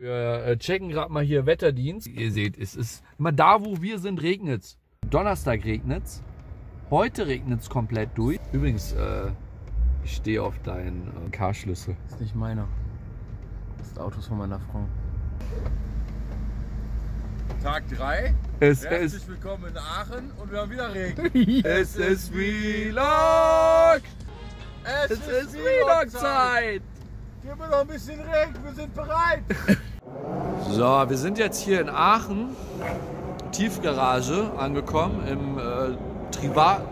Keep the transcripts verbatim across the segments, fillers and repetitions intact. Wir checken gerade mal hier Wetterdienst. Ihr seht, es ist immer da, wo wir sind, regnet's. Donnerstag regnet's. Heute regnet's komplett durch. Übrigens, äh, ich stehe auf deinen äh, Carschlüssel. Das ist nicht meiner. Das ist Autos von meiner Frau. Tag drei. Herzlich willkommen in Aachen und wir haben wieder Regen. Es ist Vlog! Es ist Vlog-Zeit! Gib mir noch ein bisschen Regen, wir sind bereit! So, wir sind jetzt hier in Aachen, Tiefgarage, angekommen im äh, Triva...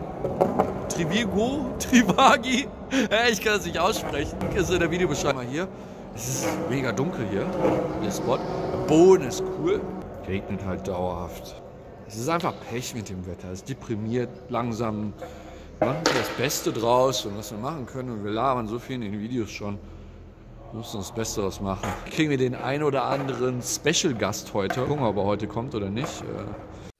Trivago? Trivagi? Ich kann das nicht aussprechen. Ist in der Videobeschreibung hier. Es ist mega dunkel hier, der Spot. Der Boden ist cool. Regnet halt dauerhaft. Es ist einfach Pech mit dem Wetter. Es deprimiert langsam. Wir machen das Beste draus und was wir machen können. Und wir labern so viel in den Videos schon. Wir müssen das Beste draus machen. Kriegen wir den ein oder anderen Special-Gast heute. Gucken wir, ob er heute kommt oder nicht.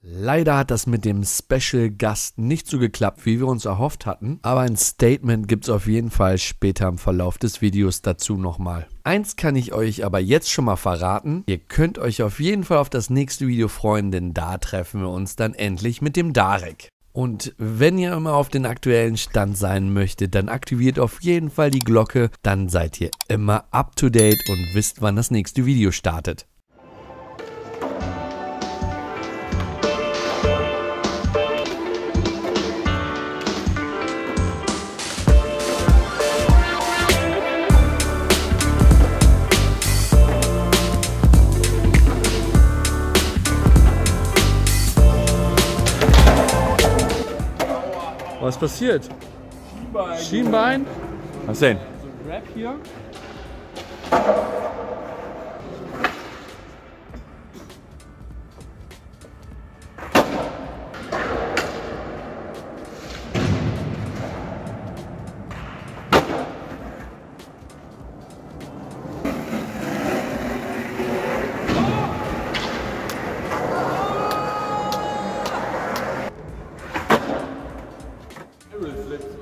Leider hat das mit dem Special-Gast nicht so geklappt, wie wir uns erhofft hatten. Aber ein Statement gibt es auf jeden Fall später im Verlauf des Videos dazu nochmal. Eins kann ich euch aber jetzt schon mal verraten. Ihr könnt euch auf jeden Fall auf das nächste Video freuen, denn da treffen wir uns dann endlich mit dem Darek. Und wenn ihr immer auf den aktuellen Stand sein möchtet, dann aktiviert auf jeden Fall die Glocke. Dann seid ihr immer up to date und wisst, wann das nächste Video startet. Was passiert? Schienbein. Schienbein. Was denn? So ein Wrap hier.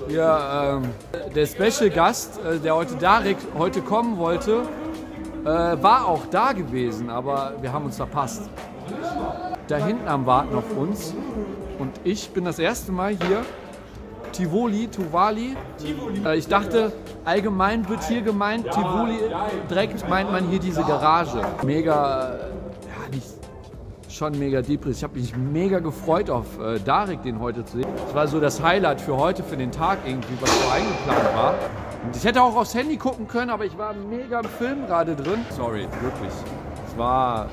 Ja, ähm, der Special Gast, äh, der heute Darek heute kommen wollte, äh, war auch da gewesen, aber wir haben uns verpasst. Da hinten am Warten auf uns und ich bin das erste Mal hier. Tivoli, Tivoli. Äh, ich dachte, allgemein wird hier gemeint, Tivoli, direkt meint man hier diese Garage. Mega, ja, nicht, schon mega depressiv. Ich habe mich mega gefreut auf äh, Darek, den heute zu sehen. Das war so das Highlight für heute, für den Tag irgendwie, was so eingeplant war. Und ich hätte auch aufs Handy gucken können, aber ich war mega im Film gerade drin. Sorry, wirklich. Es war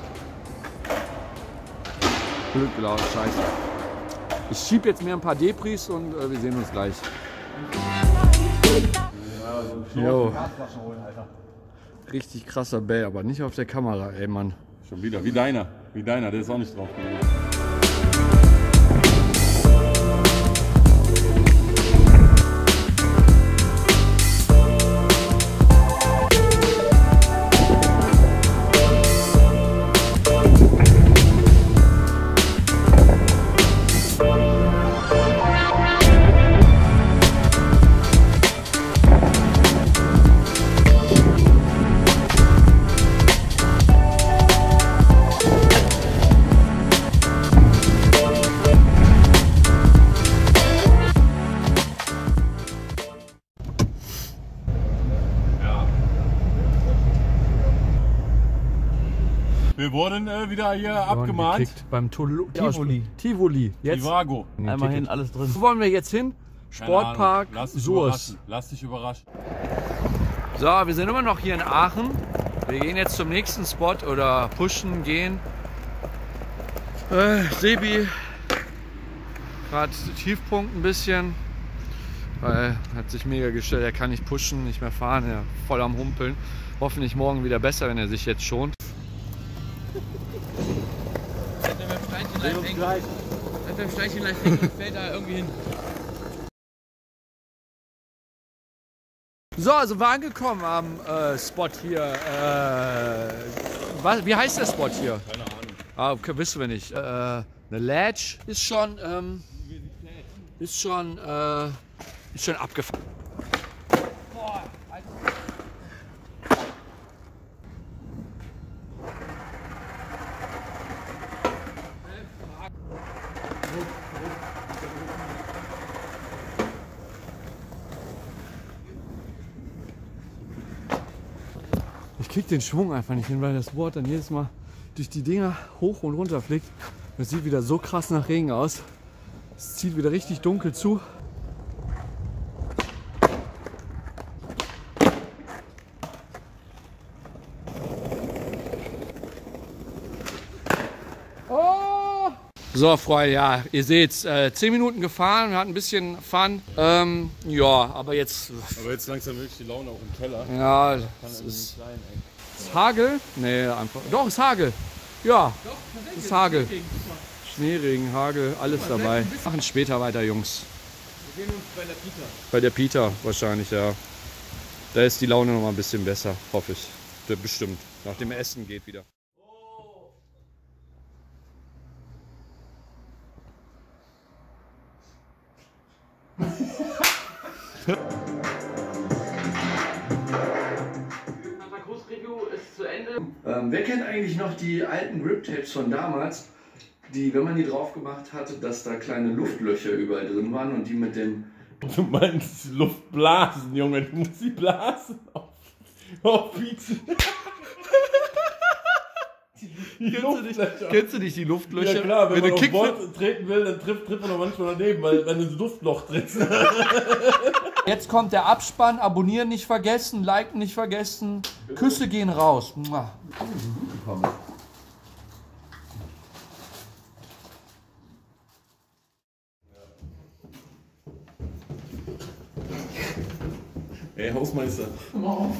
blöd gelaufen, scheiße. Ich schieb jetzt mir ein paar Depris und äh, wir sehen uns gleich. Jo. Richtig krasser Bär, aber nicht auf der Kamera, ey Mann. Schon wieder, wie deiner. Wie deiner, der ist auch nicht drauf gegangen. Wir wurden äh, wieder hier abgemahnt. Beim Tolo Tivoli. Tivoli. Jetzt. Trivago. Einmal hin, alles drin. Wo wollen wir jetzt hin? Sportpark. Lass dich überraschen. Lass dich überraschen. So, wir sind immer noch hier in Aachen. Wir gehen jetzt zum nächsten Spot oder pushen, gehen. Äh, Sebi. Gerade Tiefpunkt ein bisschen. Weil hat sich mega gestellt. Er kann nicht pushen, nicht mehr fahren. Er ist voll am Humpeln. Hoffentlich morgen wieder besser, wenn er sich jetzt schont. Wenn beim Steinchen leicht hängt, fällt da irgendwie hin. So, also wir angekommen am äh, Spot hier. Äh, was, wie heißt der Spot hier? Keine Ahnung. Ah, okay, wissen wir nicht. Äh, eine Ledge ist schon, ähm, ist schon, äh, ist schon abgefahren. Boah, Alter. kriegt den Schwung einfach nicht hin, weil das Board dann jedes Mal durch die Dinger hoch und runter fliegt. Das sieht wieder so krass nach Regen aus. Es zieht wieder richtig dunkel zu. So Freunde, ja, ihr seht's, äh, zehn Minuten gefahren, wir hatten ein bisschen Fun, ähm, ja, aber jetzt... Aber jetzt langsam wirklich die Laune auch im Keller. Ja, das ist... Klein, ist Hagel? Nee, einfach... Doch, ist Hagel. Ja, doch, ist Hagel. Schneeregen, Hagel, alles dabei. Wir machen später weiter, Jungs. Wir sehen uns bei der Pita. Bei der Pita wahrscheinlich, ja. Da ist die Laune noch mal ein bisschen besser, hoffe ich. Bestimmt. Nach dem Essen geht wieder. Unser Kursreview ist zu Ende. Ähm, wer kennt eigentlich noch die alten Grip Tapes von damals, die, wenn man die drauf gemacht hatte, dass da kleine Luftlöcher überall drin waren und die mit dem... Du meinst Luftblasen, Junge, du musst die Blasen auf, auf Pizza. Kennst du, kennst du nicht die Luftlöcher? Ja klar, wenn, wenn man auf Bord treten will, dann trifft, trifft man doch manchmal daneben, weil wenn du ein Luftloch trittst. Jetzt kommt der Abspann, abonnieren nicht vergessen, liken nicht vergessen, Küsse gehen raus. Ey Hausmeister. Komm auf.